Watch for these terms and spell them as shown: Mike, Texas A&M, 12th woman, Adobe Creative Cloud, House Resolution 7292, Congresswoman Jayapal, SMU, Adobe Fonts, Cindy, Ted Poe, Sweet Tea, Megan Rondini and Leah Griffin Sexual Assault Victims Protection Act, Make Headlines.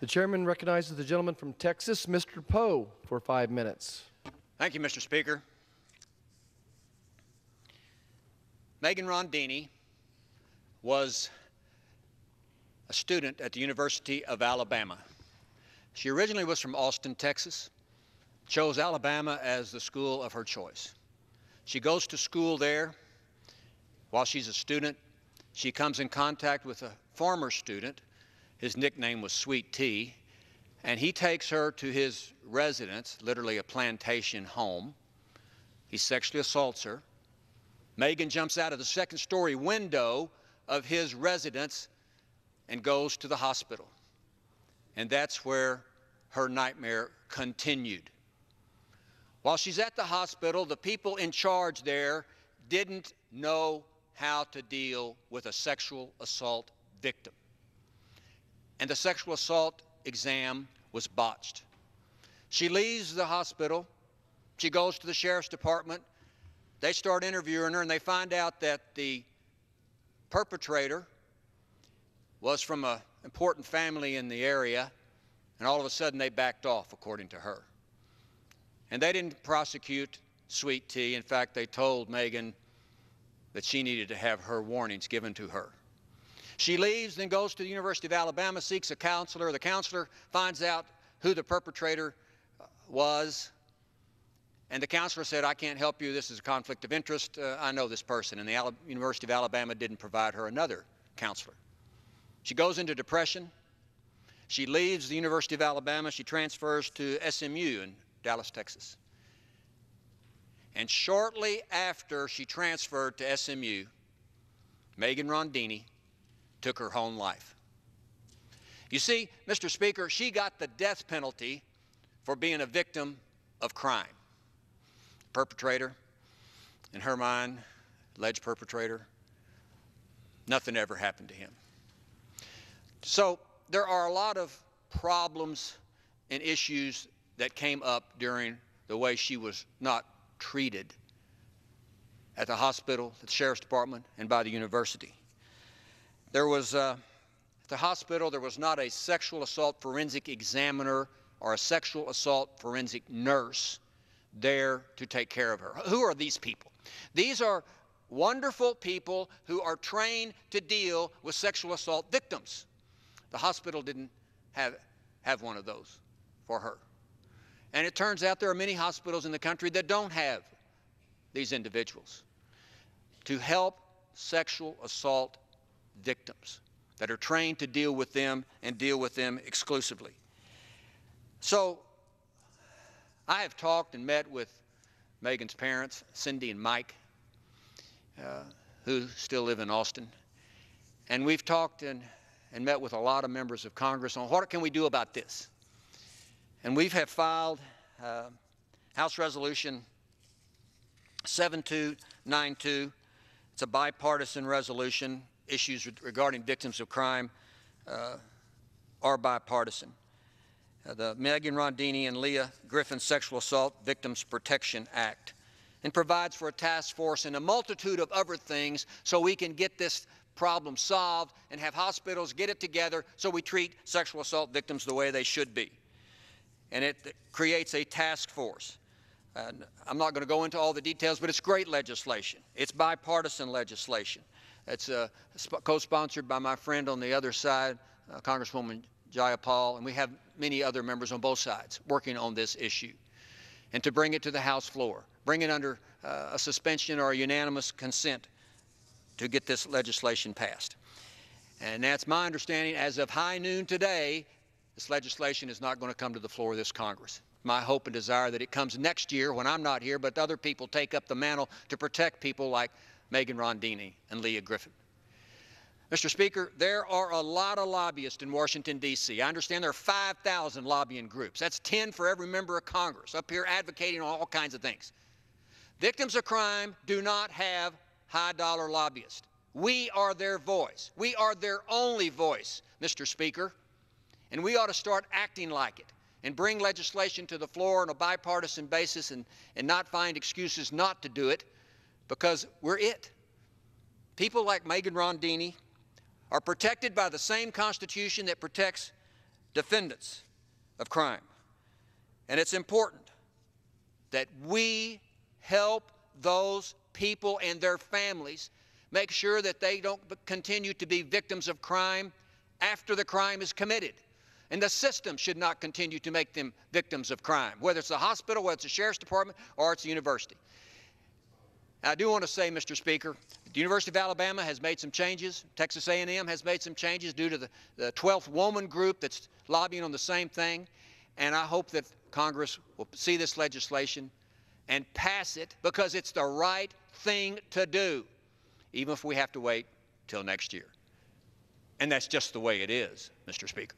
The chairman recognizes the gentleman from Texas, Mr. Poe, for 5 minutes. Thank you, Mr. Speaker. Megan Rondini was a student at the University of Alabama. She originally was from Austin, Texas, chose Alabama as the school of her choice. She goes to school there. While she's a student, she comes in contact with a former student. His nickname was Sweet Tea, and he takes her to his residence, literally a plantation home. He sexually assaults her. Megan jumps out of the second-story window of his residence and goes to the hospital. And that's where her nightmare continued. While she's at the hospital, the people in charge there didn't know how to deal with a sexual assault victim. And the sexual assault exam was botched. She leaves the hospital. She goes to the sheriff's department. They start interviewing her, and they find out that the perpetrator was from an important family in the area, and all of a sudden they backed off, according to her. And they didn't prosecute Sweet Tea. In fact, they told Megan that she needed to have her warnings given to her. She leaves, then goes to the University of Alabama, seeks a counselor. The counselor finds out who the perpetrator was, and the counselor said, "I can't help you. This is a conflict of interest. I know this person." And the University of Alabama didn't provide her another counselor. She goes into depression. She leaves the University of Alabama. She transfers to SMU in Dallas, Texas. And shortly after she transferred to SMU, Megan Rondini took her own life. You see, Mr. Speaker, she got the death penalty for being a victim of crime. Perpetrator, in her mind, alleged perpetrator, nothing ever happened to him. So there are a lot of problems and issues that came up during the way she was not treated at the hospital, at the sheriff's department, and by the university. There was, at the hospital, there was not a sexual assault forensic examiner or a sexual assault forensic nurse there to take care of her. Who are these people? These are wonderful people who are trained to deal with sexual assault victims. The hospital didn't have one of those for her. And it turns out there are many hospitals in the country that don't have these individuals to help sexual assault victims, that are trained to deal with them and deal with them exclusively. So I have talked and met with Megan's parents, Cindy and Mike, who still live in Austin. And we've talked and met with a lot of members of Congress on what can we do about this. And we have filed House Resolution 7292. It's a bipartisan resolution. Issues regarding victims of crime are bipartisan. The Megan Rondini and Leah Griffin Sexual Assault Victims Protection Act, and provides for a task force and a multitude of other things so we can get this problem solved and have hospitals get it together so we treat sexual assault victims the way they should be. And it creates a task force. And I'm not going to go into all the details, but it's great legislation. It's bipartisan legislation. It's co-sponsored by my friend on the other side, Congresswoman Jayapal, and we have many other members on both sides working on this issue. And to bring it to the House floor, bring it under a suspension or a unanimous consent to get this legislation passed. And that's my understanding. As of high noon today, this legislation is not going to come to the floor of this Congress. My hope and desire that it comes next year when I'm not here, but other people take up the mantle to protect people like Megan Rondini and Leah Griffin. Mr. Speaker, there are a lot of lobbyists in Washington, D.C. I understand there are 5,000 lobbying groups. That's 10 for every member of Congress up here advocating on all kinds of things. Victims of crime do not have high-dollar lobbyists. We are their voice. We are their only voice, Mr. Speaker, and we ought to start acting like it and bring legislation to the floor on a bipartisan basis and not find excuses not to do it, because we're it. People like Megan Rondini are protected by the same Constitution that protects defendants of crime. And it's important that we help those people and their families make sure that they don't continue to be victims of crime after the crime is committed. And the system should not continue to make them victims of crime, whether it's the hospital, whether it's the sheriff's department, or it's the university. I do want to say, Mr. Speaker, the University of Alabama has made some changes. Texas A&M has made some changes due to the 12th woman group that's lobbying on the same thing. And I hope that Congress will see this legislation and pass it, because it's the right thing to do, even if we have to wait till next year. And that's just the way it is, Mr. Speaker.